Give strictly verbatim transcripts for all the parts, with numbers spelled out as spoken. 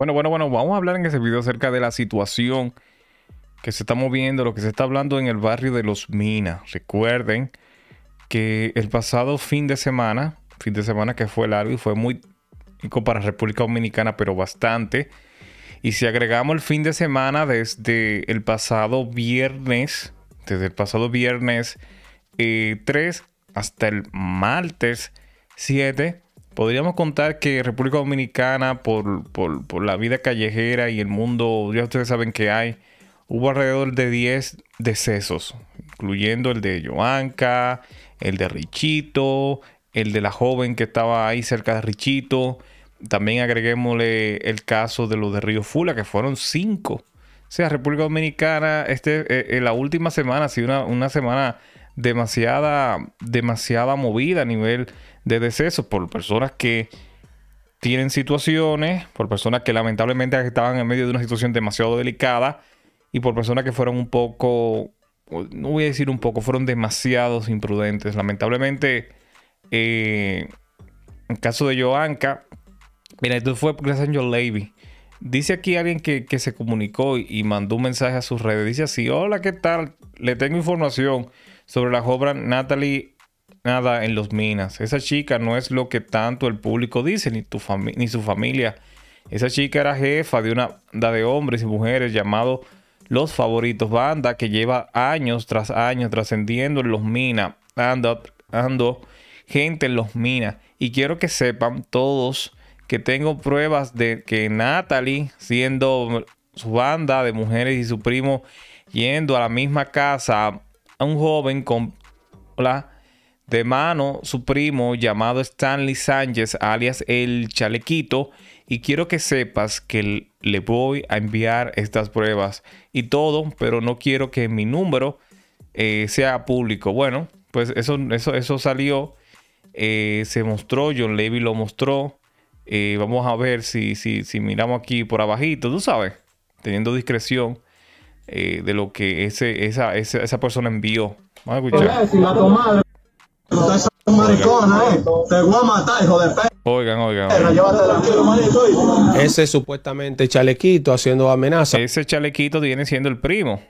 Bueno, bueno, bueno, vamos a hablar en ese video acerca de la situación que se está moviendo, lo que se está hablando en el barrio de Los Minas. Recuerden que el pasado fin de semana, fin de semana que fue largo y fue muy para República Dominicana, pero bastante. Y si agregamos el fin de semana desde el pasado viernes, desde el pasado viernes eh, tres hasta el martes siete, podríamos contar que República Dominicana, por, por, por la vida callejera y el mundo, ya ustedes saben que hay, hubo alrededor de diez decesos, incluyendo el de Yoanka, el de Richito, el de la joven que estaba ahí cerca de Richito. También agreguémosle el caso de los de Río Fula, que fueron cinco. O sea, República Dominicana, este, eh, eh, la última semana ha sido una, una semana demasiada, demasiada movida a nivel de decesos por personas que tienen situaciones, por personas que lamentablemente estaban en medio de una situación demasiado delicada y por personas que fueron un poco, no voy a decir un poco, fueron demasiados imprudentes. Lamentablemente, eh, en el caso de Yoanka, mira, esto fue gracias a John Levy. Dice aquí alguien que, que se comunicó y mandó un mensaje a sus redes. Dice así: hola, ¿qué tal? Le tengo información sobre la joven Natalie nada en Los Minas. Esa chica no es lo que tanto el público dice, ni, tu fami ni su familia. Esa chica era jefa de una banda de hombres y mujeres llamado Los Favoritos, banda que lleva años tras años trascendiendo en Los Minas, ando, ando gente en Los Minas. Y quiero que sepan todos que tengo pruebas de que Natalie, siendo su banda de mujeres y su primo, yendo a la misma casa a un joven con la de mano, su primo llamado Stanley Sánchez, alias El Chalequito. Y quiero que sepas que le voy a enviar estas pruebas y todo, pero no quiero que mi número eh, sea público. Bueno, pues eso, eso, eso salió, eh, se mostró, John Levy lo mostró. Eh, vamos a ver si, si, si miramos aquí por abajito, tú sabes, teniendo discreción eh, de lo que ese, esa, esa, esa persona envió. Vamos a escuchar. Si la tomas, no estás maricona, eh. Te voy a matar, hijo de perro. Oigan, oigan, oigan. Ese supuestamente Chalequito haciendo amenaza. Ese Chalequito viene siendo el primo.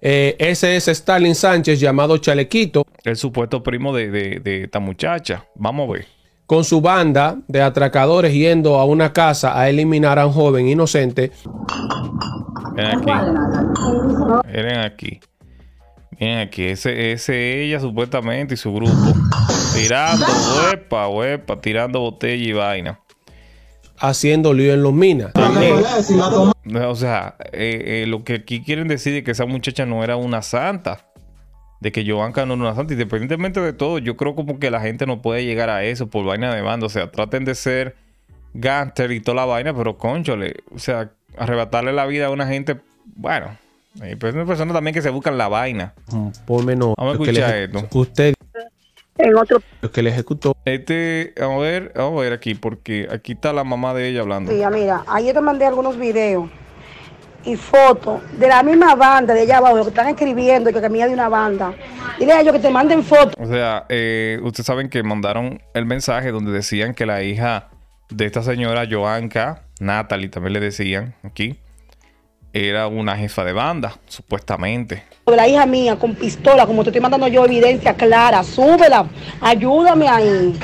Eh, ese es Stalin Sánchez, llamado Chalequito. El supuesto primo de, de, de esta muchacha. Vamos a ver. Con su banda de atracadores yendo a una casa a eliminar a un joven inocente. Miren aquí. Miren aquí. Miren aquí. Ese es ella supuestamente y su grupo. Tirando, huepa, huepa, tirando botella y vaina. Haciendo lío en Los Minas. O sea, eh, eh, lo que aquí quieren decir es que esa muchacha no era una santa. De que Yoanka no es una santa, independientemente de todo, yo creo como que la gente no puede llegar a eso por vaina de banda. O sea, traten de ser gánster y toda la vaina, pero cónchole, o sea, arrebatarle la vida a una gente, bueno, hay personas también que se buscan la vaina. Por menos, vamos a escuchar que esto. Usted, en otro, lo que le ejecutó. Este, vamos a ver, vamos a ver aquí, porque aquí está la mamá de ella hablando. Mira, mira, ayer te mandé algunos videos y fotos de la misma banda de allá abajo, lo que están escribiendo, que camina de una banda. Dile a ellos que te manden fotos. O sea, eh, ustedes saben que mandaron el mensaje donde decían que la hija de esta señora Yoanka, Natalie, también le decían aquí, era una jefa de banda, supuestamente. La hija mía con pistola, como te estoy mandando yo evidencia clara, súbela, ayúdame ahí.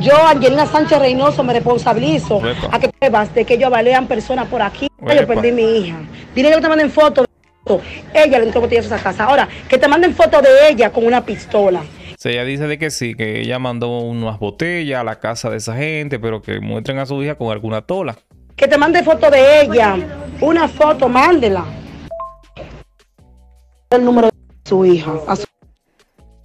Yo, Angelina Sánchez Reynoso, me responsabilizo Uepa. a que pruebas de que yo balean personas por aquí. Uepa. Yo perdí a mi hija. Dile que te manden fotos. Ella le entró botellas a esa casa. Ahora, que te manden fotos de ella con una pistola. O sea, ella dice de que sí, que ella mandó unas botellas a la casa de esa gente, pero que muestren a su hija con alguna tola. Que te manden fotos de ella. Una foto, mándela. El número de su hija. A su...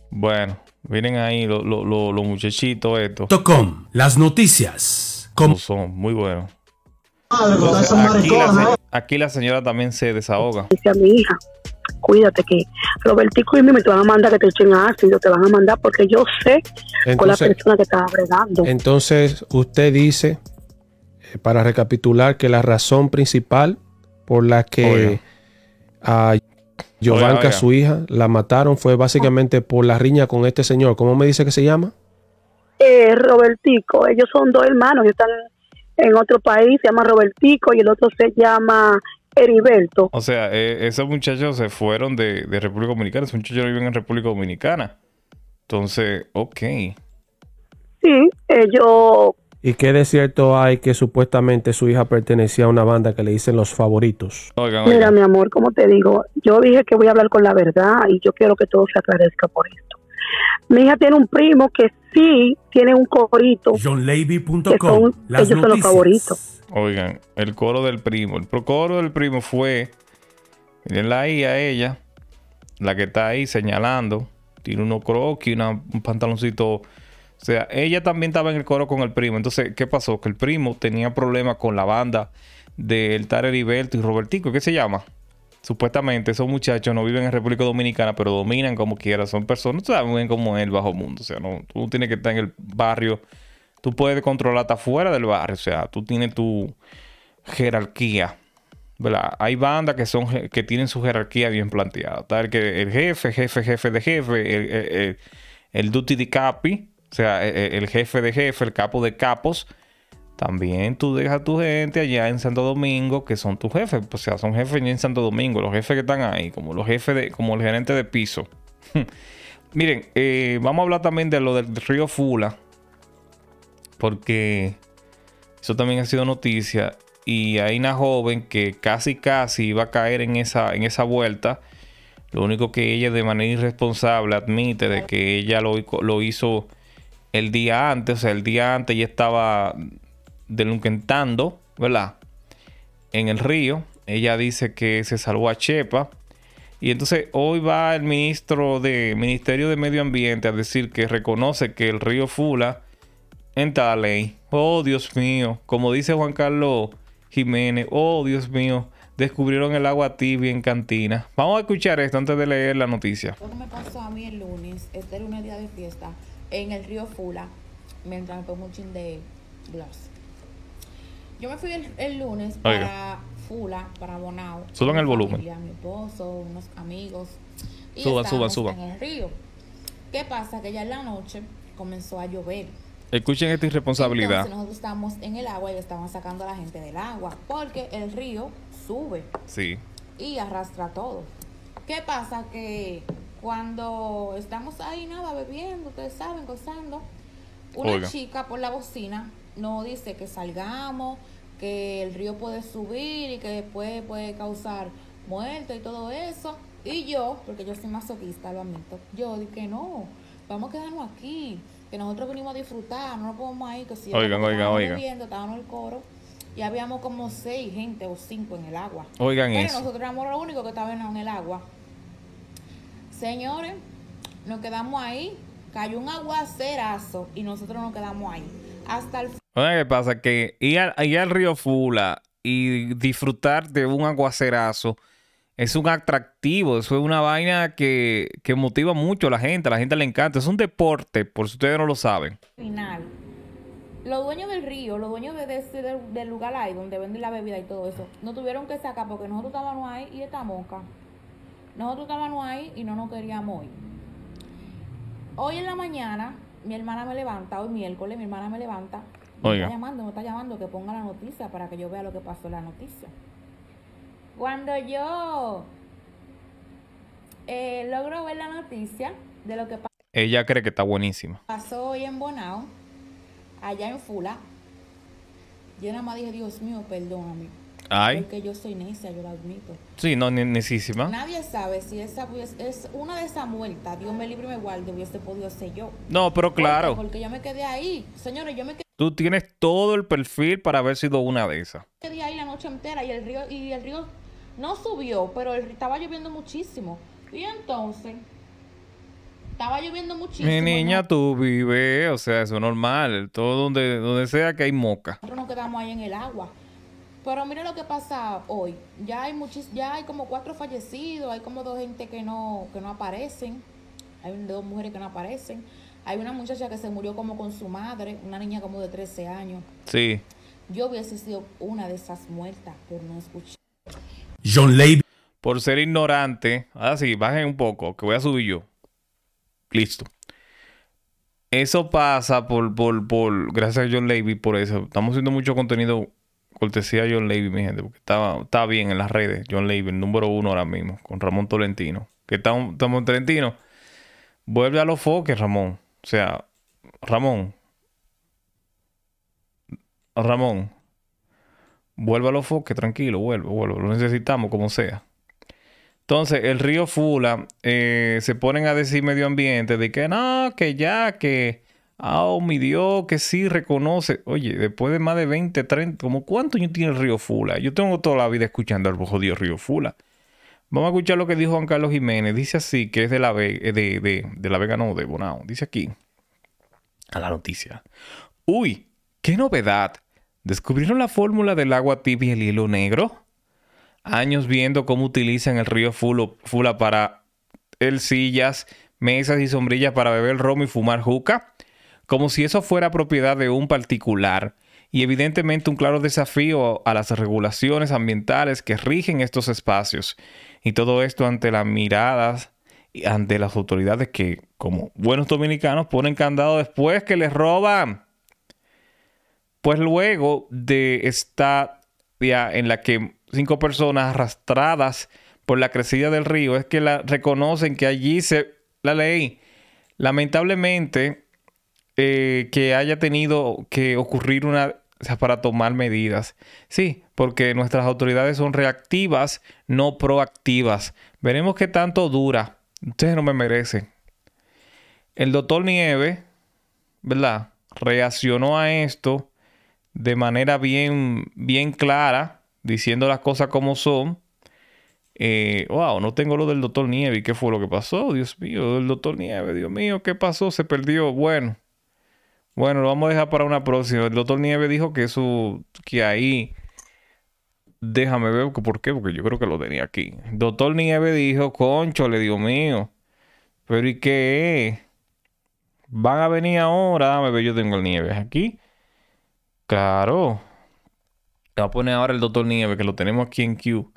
Bueno. Miren ahí los lo, lo, lo muchachitos estos. .com, las noticias. Como son, muy buenos. Entonces, aquí, la, aquí la señora también se desahoga. Dice a mi hija, cuídate que Robertico y mí me te van a mandar que te echen ácido, te van a mandar porque yo sé entonces, con la persona que estaba bregando. Entonces usted dice, para recapitular, que la razón principal por la que a Yoanka, oiga, oiga. su hija, la mataron fue básicamente por la riña con este señor. ¿Cómo me dice que se llama? Eh, Robertico. Ellos son dos hermanos. Ellos están en otro país se llama Robertico y el otro se llama Heriberto. O sea, eh, esos muchachos se fueron de, de República Dominicana, esos muchachos viven en República Dominicana. Entonces, ok. Sí, ellos... ¿Y qué desierto hay que supuestamente su hija pertenecía a una banda que le dicen Los Favoritos? Oigan, oigan. Mira, mi amor, como te digo, yo dije que voy a hablar con la verdad y yo quiero que todo se aclarezca por esto. Mi hija tiene un primo que sí tiene un corito. John Levy punto com. Ellos noticias. Son Los Favoritos. Oigan, el coro del primo. El procoro del primo fue, miren la hija, ella, la que está ahí señalando, tiene unos croquis, una, un pantaloncito... O sea, ella también estaba en el coro con el primo. Entonces, ¿qué pasó? Que el primo tenía problemas con la banda del tal Heriberto y Robertico. ¿Qué se llama? Supuestamente esos muchachos no viven en República Dominicana, pero dominan como quiera. Son personas, tú sabes muy bien cómo es el bajo mundo. O sea, no, tú tienes que estar en el barrio. Tú puedes controlar hasta fuera del barrio. O sea, tú tienes tu jerarquía, ¿verdad? Hay bandas que son que tienen su jerarquía bien planteada. Tal que el jefe, jefe, jefe de jefe, el, el, el, el duty de capi. O sea, el jefe de jefe, el capo de capos, también tú dejas a tu gente allá en Santo Domingo, que son tus jefes. O sea, son jefes en Santo Domingo, los jefes que están ahí, como los jefes de, como el gerente de piso. Miren, eh, vamos a hablar también de lo del Río Fula, porque eso también ha sido noticia. Y hay una joven que casi casi iba a caer en esa, en esa vuelta. Lo único que ella de manera irresponsable admite de que ella lo, lo hizo... El día antes, o sea, el día antes ella estaba delinquentando, ¿verdad? En el río. Ella dice que se salvó a Chepa. Y entonces hoy va el ministro de Ministerio de Medio Ambiente a decir que reconoce que el río Fula entra a la ley. Oh, Dios mío. Como dice Juan Carlos Jiménez. Oh, Dios mío. Descubrieron el agua tibia en cantina. Vamos a escuchar esto antes de leer la noticia. Lo que me pasó a mí el lunes, este lunes día de fiesta, en el río Fula, me entrampé un chin de gloss. Yo me fui el, el lunes para Oiga. Fula, para Bonao. Suban el volumen. Familia, mi esposo, unos amigos. Y suban, suban, suban. En el río. ¿Qué pasa? Que ya en la noche comenzó a llover. Escuchen esta irresponsabilidad. Entonces nosotros estábamos en el agua y estaban sacando a la gente del agua. Porque el río sube. Sí. Y arrastra todo. ¿Qué pasa? Que... Cuando estamos ahí, nada, bebiendo, ustedes saben, gozando, una Oiga. chica por la bocina nos dice que salgamos, que el río puede subir y que después puede causar muerte y todo eso. Y yo, porque yo soy masoquista, lo admito, yo dije que no, vamos a quedarnos aquí, que nosotros venimos a disfrutar, no nos podemos ir, que si oigan, oigan, oigan. Bebiendo, estábamos en el coro. Y habíamos como seis gente o cinco en el agua. Oigan Pero eso. Nosotros éramos los únicos que estaban en el agua. Señores, nos quedamos ahí, cayó un aguacerazo y nosotros nos quedamos ahí. Hasta el... ¿Qué pasa? Que ir al, ir al río Fula y disfrutar de un aguacerazo es un atractivo, eso es una vaina que, que motiva mucho a la gente, a la gente le encanta, es un deporte, por si ustedes no lo saben. Final, los dueños del río, los dueños de ese, del, del lugar ahí donde venden la bebida y todo eso, nos tuvieron que sacar porque nosotros estábamos ahí y esta mosca. Nosotros estábamos ahí y no nos queríamos ir. Hoy en la mañana, mi hermana me levanta, hoy miércoles, mi hermana me levanta. Me Oiga. está llamando, me está llamando que ponga la noticia para que yo vea lo que pasó en la noticia. Cuando yo eh, logro ver la noticia de lo que pasó. Ella cree que está buenísima. Pasó hoy en Bonao, allá en Fula. Yo nada más dije, Dios mío, perdóname. Ay. Porque yo soy necia, yo lo admito. Sí, no, necísima. Nadie sabe si esa es una de esas muertas, Dios me libre y me guarde, hubiese podido ser yo. No, pero claro. Porque, porque yo me quedé ahí. Señores, yo me quedé... Tú tienes todo el perfil para haber sido una de esas. Yo me quedé ahí la noche entera y el río, y el río no subió, pero el, estaba lloviendo muchísimo. Y entonces... Estaba lloviendo muchísimo. Mi niña, ¿no? Tú vives, o sea, eso es normal. Todo donde, donde sea que hay moca. Nosotros nos quedamos ahí en el agua. Pero mira lo que pasa hoy. Ya hay muchis, ya hay como cuatro fallecidos, hay como dos gente que no, que no aparecen. Hay dos mujeres que no aparecen. Hay una muchacha que se murió como con su madre, una niña como de trece años. Sí. Yo hubiese sido una de esas muertas, pero no escuché. John Levy. Por ser ignorante. Ahora sí, bajen un poco, que voy a subir yo. Listo. Eso pasa por, por, por... Gracias a John Levy por eso. Estamos haciendo mucho contenido cortesía a John Levy, mi gente. Porque está, está bien en las redes. John Levy, el número uno ahora mismo. Con Ramon Tolentino. Que está un, está un Tolentino. Vuelve a los foques, Ramón. O sea, Ramón. Ramón. Vuelve a los foques, tranquilo. Vuelve, vuelve. Lo necesitamos como sea. Entonces, el río Fula, eh, se ponen a decir medio ambiente de que no, que ya, que... Ah, oh, mi Dios, que sí reconoce. Oye, después de más de veinte, treinta... ¿Cómo cuántos años tiene el río Fula? Yo tengo toda la vida escuchando al jodido río Fula. Vamos a escuchar lo que dijo Juan Carlos Jiménez. Dice así, que es de la, ve de, de, de la Vega, no, de Bonao. Dice aquí, a la noticia. Uy, qué novedad. ¿Descubrieron la fórmula del agua tibia y el hielo negro? Años viendo cómo utilizan el río Fula para el sillas, mesas y sombrillas para beber romo y fumar juca, como si eso fuera propiedad de un particular, y evidentemente un claro desafío a las regulaciones ambientales que rigen estos espacios, y todo esto ante las miradas y ante las autoridades que, como buenos dominicanos, ponen candado después que les roban. Pues luego de esta ya en la que cinco personas arrastradas por la crecida del río, es que la reconocen que allí se... La ley, lamentablemente, eh, que haya tenido que ocurrir una... O sea, para tomar medidas. Sí, porque nuestras autoridades son reactivas, no proactivas. Veremos qué tanto dura. Ustedes no me merecen. El doctor Nieves, ¿verdad? Reaccionó a esto de manera bien, bien clara, diciendo las cosas como son. Eh, wow, no tengo lo del doctor Nieves. ¿Qué fue lo que pasó? Dios mío, el doctor Nieves. Dios mío, ¿qué pasó? Se perdió. Bueno, bueno, lo vamos a dejar para una próxima. El doctor Nieves dijo que eso, que ahí... Déjame ver por qué, porque yo creo que lo tenía aquí. El doctor Nieves dijo, conchole, Dios mío. Pero ¿y qué? ¿Van a venir ahora? Dame ver, yo tengo el Nieves aquí. Claro. Va a poner ahora el doctor Nieves, que lo tenemos aquí en Q.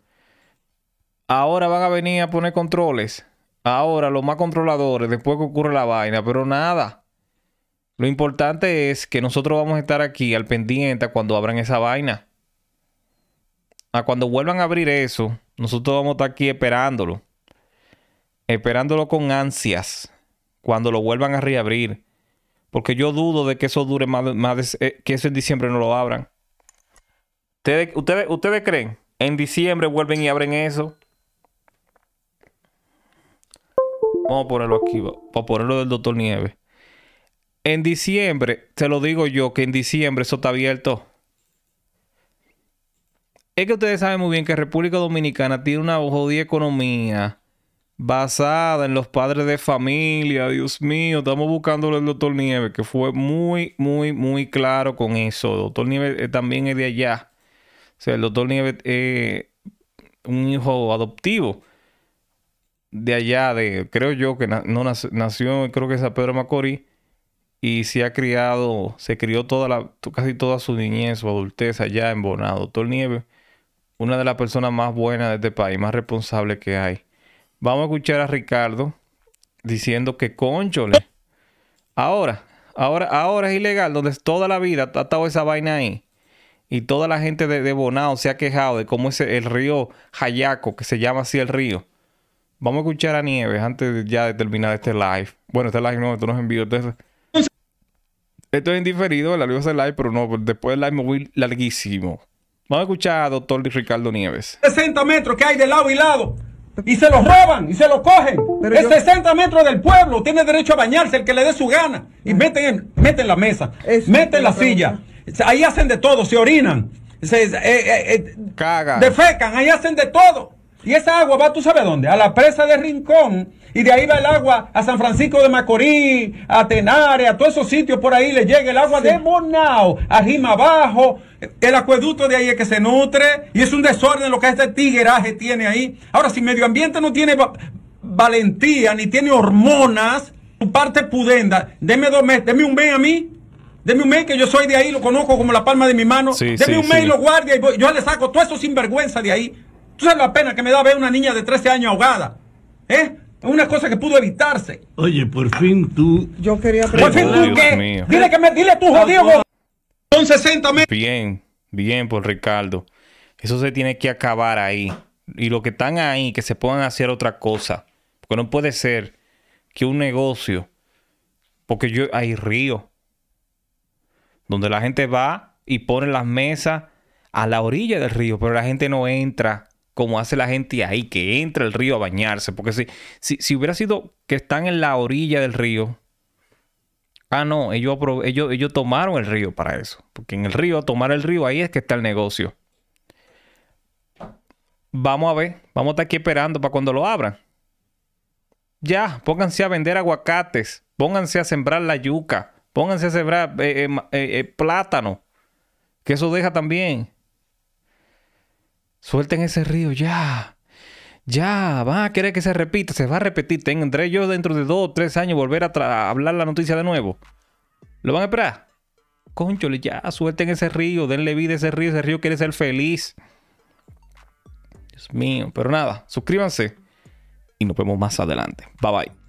Ahora van a venir a poner controles. Ahora los más controladores, después que ocurre la vaina. Pero nada. Lo importante es que nosotros vamos a estar aquí al pendiente cuando abran esa vaina. A cuando vuelvan a abrir eso, nosotros vamos a estar aquí esperándolo. Esperándolo con ansias. Cuando lo vuelvan a reabrir. Porque yo dudo de que eso dure más de... Más de eh, que eso en diciembre no lo abran. ¿Ustedes, ustedes, ¿Ustedes creen? En diciembre vuelven y abren eso. Vamos a ponerlo aquí. Vamos a ponerlo del doctor Nieves. En diciembre, te lo digo yo, que en diciembre eso está abierto. Es que ustedes saben muy bien que República Dominicana tiene una jodida economía basada en los padres de familia. Dios mío, estamos buscándolo del doctor Nieves, que fue muy, muy, muy claro con eso. El doctor Nieves eh, también es de allá. O sea, el doctor Nieves es un hijo adoptivo de allá, de, creo yo, que na no nació, nació, creo que en San Pedro de Macorís, y se ha criado, se crió toda la, casi toda su niñez, su adultez allá en Bonao. Doctor Nieves, una de las personas más buenas de este país, más responsable que hay. Vamos a escuchar a Ricardo diciendo que, conchole, ahora, ahora, ahora es ilegal, donde toda la vida ha estado esa vaina ahí. Y toda la gente de, de Bonao se ha quejado de cómo es el río Hayaco, que se llama así el río. Vamos a escuchar a Nieves antes de, ya de terminar este live. Bueno, este live no, esto nos envió. Entonces, esto es indiferido, la luz del live, pero no, después del live me voy larguísimo. Vamos a escuchar a doctor Ricardo Nieves. sesenta metros que hay de lado y lado. Y se los roban, y se los cogen. Pero es yo... sesenta metros del pueblo. Tiene derecho a bañarse el que le dé su gana. Y no. meten, meten la mesa, Eso meten la silla. Pregunta. Ahí hacen de todo, se orinan, se, eh, eh, eh, cagan, defecan, ahí hacen de todo. Y esa agua va, tú sabes dónde, a la presa de Rincón, y de ahí va el agua a San Francisco de Macorís, a Tenare, a todos esos sitios por ahí le llega el agua sí. de Bonao, a Rima Abajo, el acueducto de ahí es que se nutre, y es un desorden lo que este tigueraje tiene ahí. Ahora, si medio ambiente no tiene va valentía, ni tiene hormonas, su parte pudenda, deme dos meses, deme un mes a mí. Deme un mail, que yo soy de ahí, lo conozco como la palma de mi mano. Sí, Deme sí, un mail, sí. lo guardia y voy. Yo le saco todo eso sinvergüenza de ahí. Tú sabes la pena que me da ver una niña de trece años ahogada. ¿Eh? Es una cosa que pudo evitarse. Oye, por fin tú. Yo quería preguntar. Por fin tú que. Dile que me. Dile tú, jodido. Son sesenta mil. Bien, bien por Ricardo. Eso se tiene que acabar ahí. Y los que están ahí, que se puedan hacer otra cosa. Porque no puede ser que un negocio. Porque yo hay río. Donde la gente va y pone las mesas a la orilla del río. Pero la gente no entra. Como hace la gente ahí, que entra el río a bañarse. Porque si, si, si hubiera sido que están en la orilla del río... Ah, no, ellos, ellos, ellos tomaron el río para eso. Porque en el río, tomar el río, ahí es que está el negocio. Vamos a ver, vamos a estar aquí esperando para cuando lo abran. Ya, pónganse a vender aguacates, pónganse a sembrar la yuca, pónganse a sembrar eh, eh, eh, plátano, que eso deja también. Suelten ese río ya. Ya, van a querer que se repita. Se va a repetir. Tendré yo dentro de dos o tres años volver a hablar la noticia de nuevo. ¿Lo van a esperar? Cónchole, ya. Suelten ese río. Denle vida a ese río. Ese río quiere ser feliz. Dios mío. Pero nada. Suscríbanse. Y nos vemos más adelante. Bye, bye.